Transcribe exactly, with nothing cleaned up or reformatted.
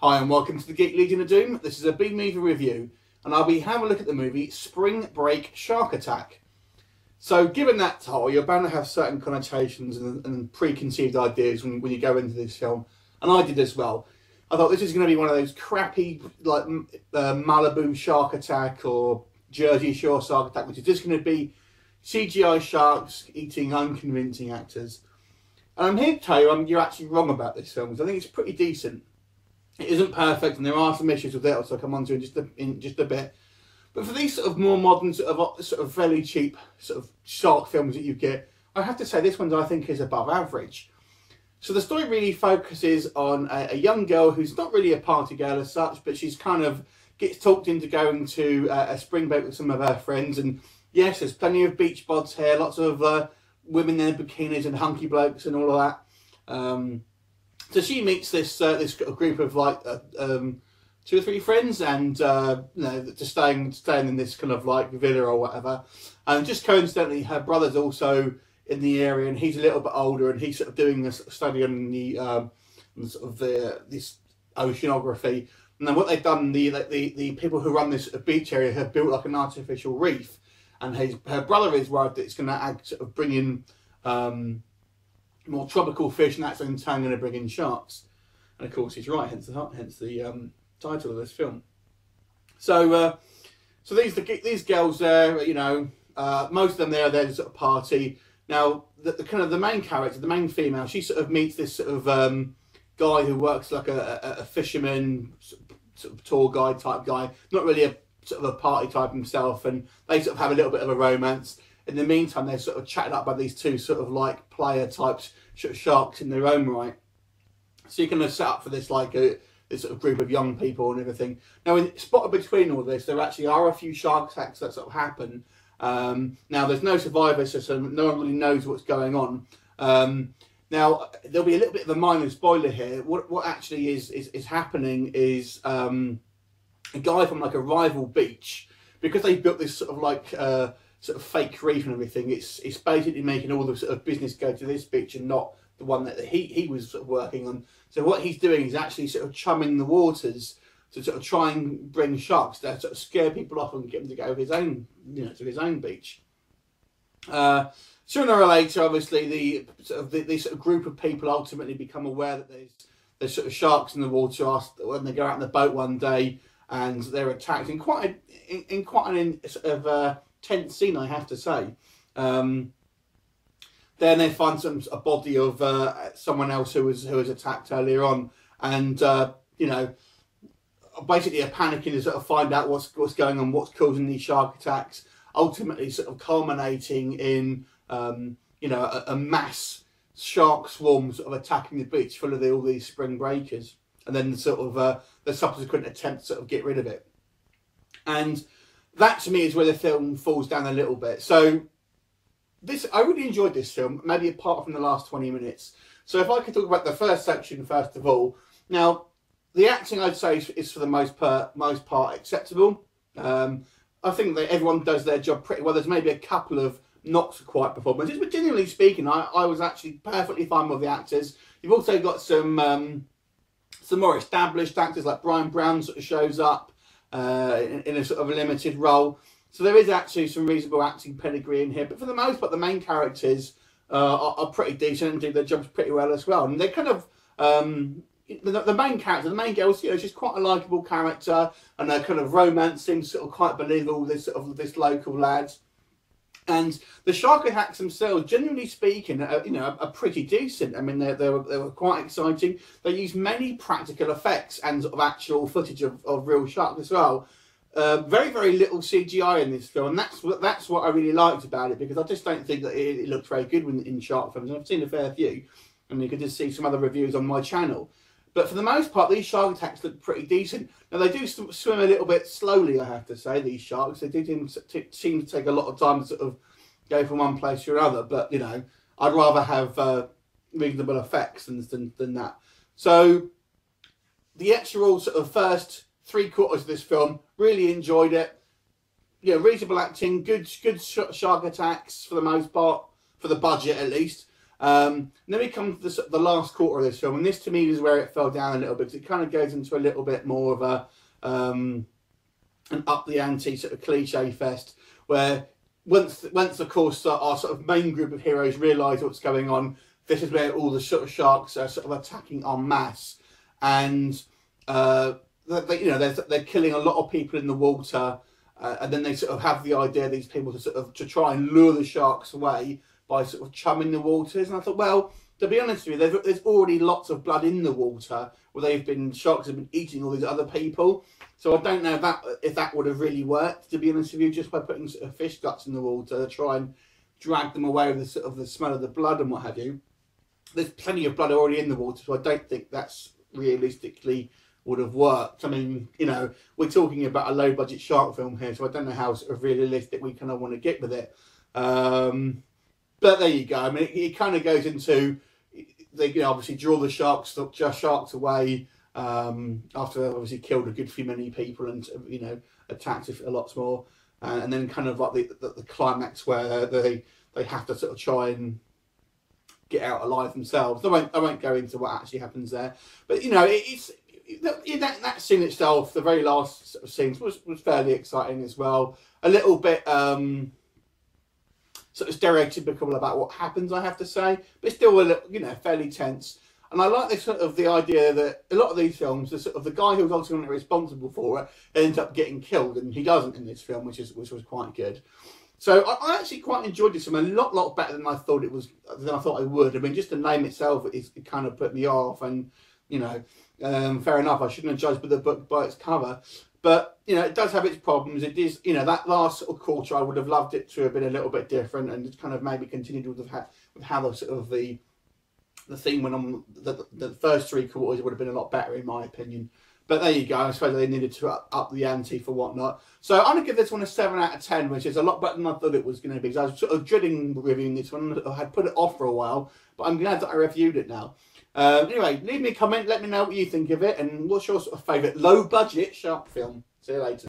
Hi and welcome to the Geek Legion of Doom. This is a B-movie review and I'll be having a look at the movie Spring Break Shark Attack. So given that title, you're bound to have certain connotations and, and preconceived ideas when, when you go into this film, and I did as well. I thought this is going to be one of those crappy like uh, Malibu Shark Attack or Jersey Shore Shark Attack, which is just going to be C G I sharks eating unconvincing actors. And I'm here to tell you I'm, you're actually wrong about this film, because I think it's pretty decent. It isn't perfect, and there are some issues with it, which I'll come on to in just a, in just a bit. But for these sort of more modern, sort of, sort of fairly cheap sort of shark films that you get, I have to say this one I think is above average. So the story really focuses on a, a young girl who's not really a party girl as such, but she's kind of gets talked into going to uh, a spring break with some of her friends. And yes, there's plenty of beach bods here, lots of uh, women in bikinis and hunky blokes and all of that. Um, So she meets this uh, this group of like uh, um, two or three friends, and uh, you know, just staying staying in this kind of like villa or whatever. And just coincidentally, her brother's also in the area, and he's a little bit older, and he's sort of doing this study on the um, sort of the this oceanography. And then what they've done, the like, the the people who run this beach area have built like an artificial reef, and his her brother is worried that it's going to act sort of bring in Um, more tropical fish, and that's in turn going to bring in sharks. And of course he's right, hence the hence the um, title of this film. So uh, so these the, these girls there, you know, uh, most of them there, they're just at a party. Now the, the kind of the main character, the main female, she sort of meets this sort of um, guy who works like a, a, a fisherman, sort of tour guide type guy, not really a sort of a party type himself, and they sort of have a little bit of a romance. In the meantime, they're sort of chatted up by these two sort of like player types sort of sharks in their own right. So you're kind of set up for this like a this sort of group of young people and everything. Now, in, spotted between all this, there actually are a few shark attacks that sort of happen. Um, now, there's no survivor system; no one really knows what's going on. Um, now, there'll be a little bit of a minor spoiler here. What what actually is is, is happening is um, a guy from like a rival beach, because they built this sort of like Uh, sort of fake reef and everything, it's it's basically making all the sort of business go to this beach and not the one that he he was sort of working on. So what he's doing is actually sort of chumming the waters to sort of try and bring sharks there, sort of scare people off and get them to go to his own, you know, to his own beach. Uh, sooner or later, obviously, the sort of the, the sort of group of people ultimately become aware that there's there's sort of sharks in the water when they go out in the boat one day, and they're attacked in quite a, in, in quite an sort of Uh, tense scene, I have to say. Um, then they find some a body of uh, someone else who was who was attacked earlier on, and uh, you know, basically a panicking to sort of find out what's what's going on, what's causing these shark attacks. Ultimately, sort of culminating in um, you know a, a mass shark swarm sort of attacking the beach, full of the, all these spring breakers, and then sort of uh, the subsequent attempt to sort of get rid of it. And that to me is where the film falls down a little bit. So this, I really enjoyed this film, maybe apart from the last twenty minutes. So if I could talk about the first section first of all. Now, the acting I'd say is, is for the most, per, most part acceptable. Um, I think that everyone does their job pretty well. There's maybe a couple of not so quiet performances, but generally speaking, I, I was actually perfectly fine with the actors. You've also got some, um, some more established actors like Bryan Brown sort of shows up Uh, in, in a sort of a limited role, so there is actually some reasonable acting pedigree in here. But for the most part, the main characters uh, are, are pretty decent and do their jobs pretty well as well. And they're kind of um, the, the main character, the main girl, you know, she's quite a likable character, and her kind of romance seems sort of quite believable. This sort of this local lad, and the shark attacks themselves, generally speaking, are, you know, are, are pretty decent. I mean, they they were, they were quite exciting. They used many practical effects and sort of actual footage of, of real sharks as well. Uh, very very little C G I in this film, and that's what that's what I really liked about it, because I just don't think that it, it looked very good when, in shark films. And I've seen a fair few, and you could just see some other reviews on my channel. But for the most part, these shark attacks look pretty decent. Now, they do swim a little bit slowly, I have to say, these sharks. They do seem to take a lot of time to sort of go from one place to another. But, you know, I'd rather have uh, reasonable effects than, than, than that. So the actual sort of first three quarters of this film, really enjoyed it. Yeah, reasonable acting, good, good sh shark attacks for the most part, for the budget at least. Um, then we come to the, the last quarter of this film, and this to me is where it fell down a little bit, because it kind of goes into a little bit more of a um, an up the ante sort of cliche fest, where once once of course our, our sort of main group of heroes realise what's going on, this is where all the sort of sharks are sort of attacking en masse, and uh, they, you know, they're they're killing a lot of people in the water, uh, and then they sort of have the idea, these people, to sort of to try and lure the sharks away by sort of chumming the waters. And I thought, well, to be honest with you, there's already lots of blood in the water where they've been, sharks have been eating all these other people. So I don't know if that, if that would have really worked, to be honest with you, just by putting sort of fish guts in the water to try and drag them away with the sort of the smell of the blood and what have you. There's plenty of blood already in the water, so I don't think that's realistically would have worked. I mean, you know, we're talking about a low budget shark film here, so I don't know how sort of realistic we kind of want to get with it. Um, But there you go. I mean, it, it kind of goes into, they you know, obviously draw the sharks, just sharks away um, after they've obviously killed a good few many people and, you know, attacked a lot more. Uh, and then kind of like the, the, the climax where they they have to sort of try and get out alive themselves. I won't, I won't go into what actually happens there. But, you know, it, it's that, that scene itself, the very last sort of scenes, was, was fairly exciting as well. A little bit... Um, sort of stereotypical about what happens, I have to say, but still a little, you know, fairly tense. And I like this sort of the idea that a lot of these films, the sort of the guy who was ultimately responsible for it ends up getting killed, and he doesn't in this film, which is which was quite good. So I, I actually quite enjoyed this film a lot, lot better than I thought it was than I thought I would. I mean, just the name itself, it, it kind of put me off, and you know, um, fair enough. I shouldn't have judged by the book by its cover. But, you know, it does have its problems. It is, you know, that last sort of quarter, I would have loved it to have been a little bit different, and it's kind of maybe continued with, the, with how the sort of the the theme went on. The, the first three quarters would have been a lot better, in my opinion. But there you go. I suppose they needed to up, up the ante for whatnot. So I'm going to give this one a seven out of ten, which is a lot better than I thought it was going to be. Because I was sort of dreading reviewing this one. I had put it off for a while, but I'm glad that I reviewed it now. Uh, anyway, leave me a comment, let me know what you think of it, and what's your sort of favourite low-budget shark film. See you later.